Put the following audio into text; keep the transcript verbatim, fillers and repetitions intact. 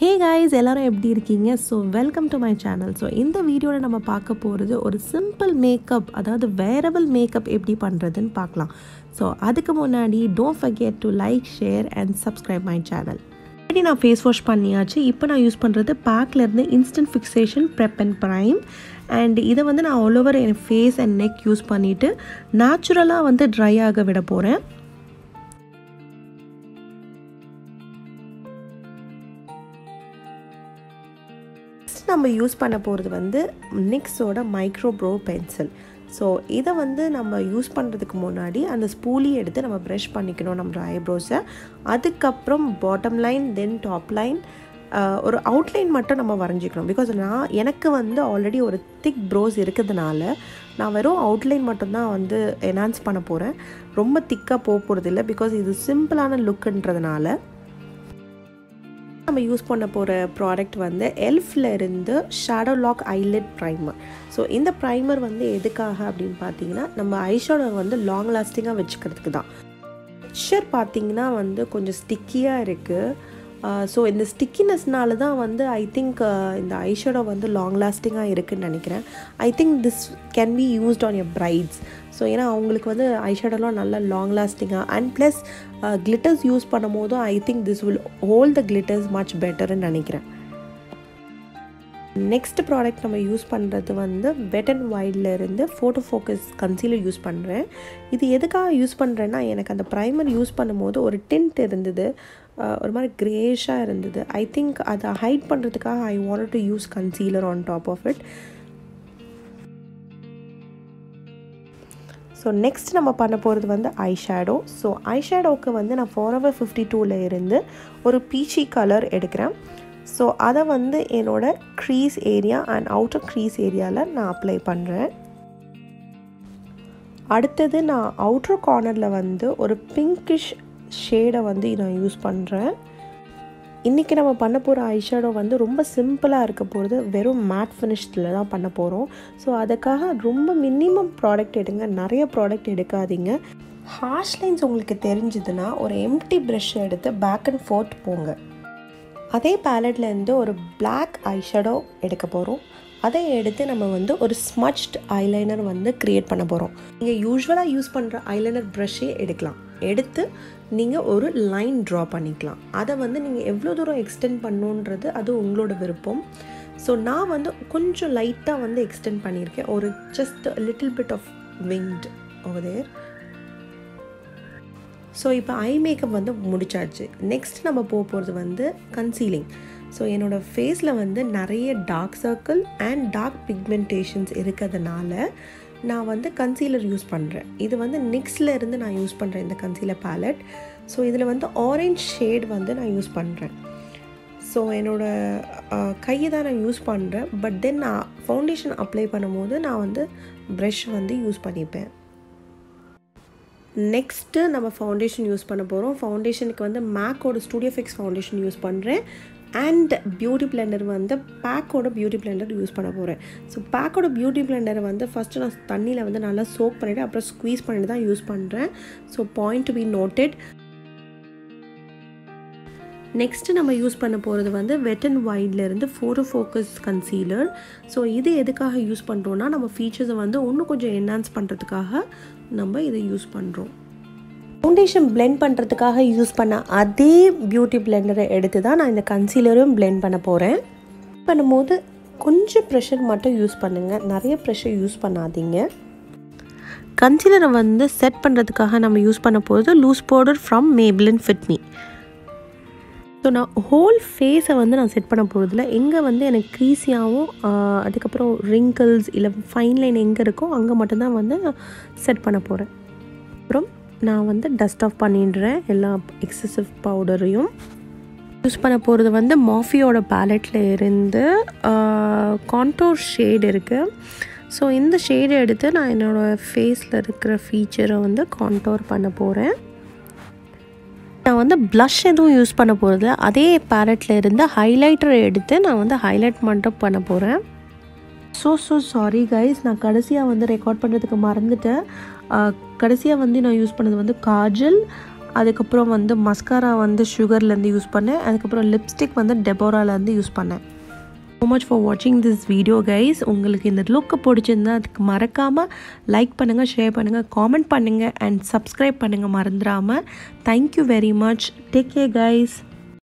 Hey guys, எல்லாரும் எப்படி இருக்கீங்க? So welcome to my channel. So இந்த வீடியோல நம்ம பார்க்க போறது ஒரு சிம்பிள் மேக்கப், அதாவது wearable மேக்கப் எப்படி பண்றதுன்னு பார்க்கலாம். So அதுக்கு முன்னாடி don't forget to like, share and subscribe my channel. Already நான் ஃபேஸ் வாஷ் பண்ணியாச்சு. இப்போ நான் யூஸ் பண்றது பேக்ல இருந்து instant fixation prep and prime. And இத வந்து நான் ஆல் ஓவர் என் ஃபேஸ் அண்ட் நெக் யூஸ் பண்ணிட்டு நேச்சுரலா வந்து dry ஆக விட போறேன். நம்ம யூஸ் பண்ண போறது வந்து நிக்ஸோட மைக்ரோ ப்ரோ பென்சில். ஸோ இதை வந்து நம்ம யூஸ் பண்ணுறதுக்கு முன்னாடி அந்த ஸ்பூலி எடுத்து நம்ம ப்ரஷ் பண்ணிக்கணும் நம்மளோட ஐப்ரோஸை. அதுக்கப்புறம் bottom line, then top line, ஒரு அவுட்லைன் மட்டும் நம்ம வரைஞ்சிக்கணும். பிகாஸ் நான் எனக்கு வந்து ஆல்ரெடி ஒரு திக் ப்ரோஸ் இருக்கிறதுனால நான் வெறும் அவுட்லைன் மட்டும்தான் வந்து என்ஹான்ஸ் பண்ண போகிறேன். ரொம்ப திக்காக போக போகிறது இல்லை, பிகாஸ் இது சிம்பிளான லுக்குன்றதுனால. நம்ம யூஸ் பண்ண போகிற ப்ராடக்ட் வந்து எல்ஃப்ல இருந்து shadow lock eyelid primer. So இந்த ப்ரைமர் வந்து எதுக்காக அப்படின்னு பார்த்தீங்கன்னா, நம்ம ஐஷேடோ வந்து லாங் லாஸ்டிங்காக வச்சுக்கிறதுக்கு தான். டெக்ஸ்சர் பார்த்தீங்கன்னா வந்து கொஞ்சம் ஸ்டிக்கியாக இருக்குது. ஸோ இந்த ஸ்டிக்கினஸ்னால தான் வந்து ஐ திங்க் இந்த ஐஷேடோ வந்து லாங் லாஸ்டிங்காக இருக்குதுன்னு நினைக்கிறேன். I think this can be used on your brides. So ஏன்னா அவங்களுக்கு வந்து ஐஷேடோலாம் நல்லா லாங் லாஸ்டிங்காக அண்ட் ப்ளஸ் கிளிட்டர்ஸ் யூஸ் பண்ணும் போதும் I think this will hold the glitters much பெட்டர்னு நினைக்கிறேன். நெக்ஸ்ட் ப்ராடக்ட் நம்ம யூஸ் பண்ணுறது வந்து wet and wildல இருந்து ஃபோட்டோ ஃபோக்கஸ் கன்சீலர் யூஸ் பண்ணுறேன். இது எதுக்காக யூஸ் பண்ணுறேன்னா, எனக்கு அந்த ப்ரைமர் யூஸ் பண்ணும்போது ஒரு டிண்ட் இருந்தது, ஒரு மாதிரி க்ரேஷாக இருந்தது. ஐ திங்க் அதை ஹைட் பண்ணுறதுக்காக I want to use concealer on top of it. So next நம்ம பண்ண போகிறது வந்து ஐ ஷேடோ. ஸோ ஐ ஷேடோவுக்கு வந்து நான் ஃபோர் ஹவர் ஃபிஃப்டி டூவில் இருந்து ஒரு பீச்சி கலர் எடுக்கிறேன். ஸோ அதை வந்து என்னோடய crease area and outer crease ஏரியாவில் நான் அப்ளை பண்ணுறேன். அடுத்தது நான் அவுட்டர் கார்னரில் வந்து ஒரு பிங்கிஷ் ஷேடை வந்து நான் யூஸ் பண்ணுறேன். இன்றைக்கி நம்ம பண்ண போகிற ஐஷேடோ வந்து ரொம்ப சிம்பிளாக இருக்க போகிறது, வெறும் மேட் ஃபினிஷ்டில் தான் பண்ண போகிறோம். ஸோ அதுக்காக ரொம்ப மினிமம் ப்ராடக்ட் எடுங்க, நிறைய ப்ராடக்ட் எடுக்காதீங்க. ஹார்ஷ் லைன்ஸ் உங்களுக்கு தெரிஞ்சுதுன்னா ஒரு எம்டி ப்ரஷ் எடுத்து பேக் அண்ட் ஃபோர்த் போங்க. அதே பேலட்லேருந்து ஒரு பிளாக் ஐஷேடோ எடுக்க போகிறோம். அதை எடுத்து நம்ம வந்து ஒரு ஸ்மச்ட் ஐலைனர் வந்து க்ரியேட் பண்ண போகிறோம். நீங்கள் யூஸ்வலாக யூஸ் பண்ணுற ஐலைனர் ப்ரஷ்ஷே எடுக்கலாம், எடுத்து நீங்கள் ஒரு லைன் ட்ரா பண்ணிக்கலாம். அதை வந்து நீங்கள் எவ்வளோ தூரம் எக்ஸ்டெண்ட் பண்ணணுன்றது அது உங்களோட விருப்பம். ஸோ நான் வந்து கொஞ்சம் லைட்டாக வந்து எக்ஸ்டெண்ட் பண்ணியிருக்கேன், ஒரு just little bit of winged over there. So இப்போ ஐ மேக்கப் வந்து முடிச்சாச்சு. நெக்ஸ்ட் நம்ம போக போகிறது வந்து கன்சீலிங். ஸோ என்னோடய ஃபேஸில் வந்து நிறைய dark circle and dark pigmentations இருக்கிறதுனால நான் வந்து கன்சீலர் யூஸ் பண்ணுறேன். இது வந்து நிக்ஸில் இருந்து நான் யூஸ் பண்ணுறேன் இந்த கன்சீலர் பேலட். ஸோ இதில் வந்து ஆரஞ்ச் ஷேட் வந்து நான் யூஸ் பண்ணுறேன். ஸோ என்னோடய கையை தான் நான் யூஸ் பண்ணுறேன். பட் தென் நான் ஃபவுண்டேஷன் அப்ளை பண்ணும்போது நான் வந்து ப்ரெஷ் வந்து யூஸ் பண்ணிப்பேன். நெக்ஸ்ட்டு நம்ம ஃபவுண்டேஷன் யூஸ் பண்ண போகிறோம். ஃபவுண்டேஷனுக்கு வந்து மேக்கோட ஸ்டூடியோ ஃபிக்ஸ் ஃபவுண்டேஷன் யூஸ் பண்ணுறேன். அண்ட் பியூட்டி பிளெண்டர் வந்து பேக்கோட பியூட்டி பிளெண்டர் யூஸ் பண்ண போகிறேன். ஸோ பேக்கோட பியூட்டி பிளெண்டரை வந்து ஃபஸ்ட்டு நான் தண்ணியில் வந்து நல்லா சோக் பண்ணிவிட்டு அப்புறம் ஸ்குவீஸ் பண்ணிட்டு தான் யூஸ் பண்ணுறேன். So point to be noted. Next நம்ம யூஸ் பண்ண போகிறது வந்து wet and wildல இருந்து ஃபோட்டோ ஃபோக்கஸ் கன்சீலர். ஸோ இது எதுக்காக யூஸ் பண்ணுறோன்னா, நம்ம ஃபீச்சர்ஸை வந்து இன்னும் கொஞ்சம் என்ஹான்ஸ் பண்ணுறதுக்காக நம்ம இதை யூஸ் பண்ணுறோம். ஃபவுண்டேஷன் பிளெண்ட் பண்ணுறதுக்காக யூஸ் பண்ண அதே பியூட்டி பிளெண்டரை எடுத்து தான் நான் இந்த கன்சீலரும் பிளெண்ட் பண்ண போகிறேன். பண்ணும்போது கொஞ்சம் ப்ரெஷர் மட்டும் யூஸ் பண்ணுங்கள், நிறைய ப்ரெஷர் யூஸ் பண்ணாதீங்க. கன்சீலரை வந்து செட் பண்ணுறதுக்காக நம்ம யூஸ் பண்ண போகிறது loose powder from Maybelline fit me. So நான் ஹோல் ஃபேஸை வந்து நான் செட் பண்ண போகிறதுல எங்கே வந்து எனக்கு க்ரீஸியாகவும் அதுக்கப்புறம் ரிங்கிள்ஸ் இல்லை ஃபைன் லைன் எங்கே இருக்கோ அங்கே மட்டும்தான் வந்து செட் பண்ண போகிறேன். அப்புறம் நான் வந்து டஸ்ட் ஆஃப் பண்ணிடுறேன் எல்லா எக்ஸசிவ் பவுடரையும். யூஸ் பண்ண போகிறது வந்து மாஃபியோட பேலட்டில் இருந்து கான்டோர் ஷேட் இருக்குது. ஸோ இந்த ஷேடை எடுத்து நான் என்னோடய ஃபேஸில் இருக்கிற ஃபீச்சரை வந்து கான்டோர் பண்ண போகிறேன். நான் வந்து ப்ளஷ் எதுவும் யூஸ் பண்ண போகிறதில்ல, அதே பேலட்ல இருந்து ஹைலைட்டர் எடுத்து நான் வந்து ஹைலைட் மட்டும் பண்ண போகிறேன். ஸோ ஸோ சாரி கைஸ், நான் கடைசியாக வந்து ரெக்கார்ட் பண்ணுறதுக்கு மறந்துட்டேன். கடைசியாக வந்து நான் யூஸ் பண்ணது வந்து காஜல், அதுக்கப்புறம் வந்து மஸ்காரா வந்து சுகர்ல இருந்து யூஸ் பண்ணேன் அதுக்கப்புறம் லிப்ஸ்டிக் வந்து டெபோரால இருந்து யூஸ் பண்ணேன் So much for watching this video guys உங்களுக்கு இந்த லுக் பிடிச்சிருந்தா அதுக்கு மறக்காம லைக் பண்ணுங்க ஷேர் பண்ணுங்க கமெண்ட் பண்ணுங்க and subscribe பண்ணுங்க மறந்துடாம thank you very much take care guys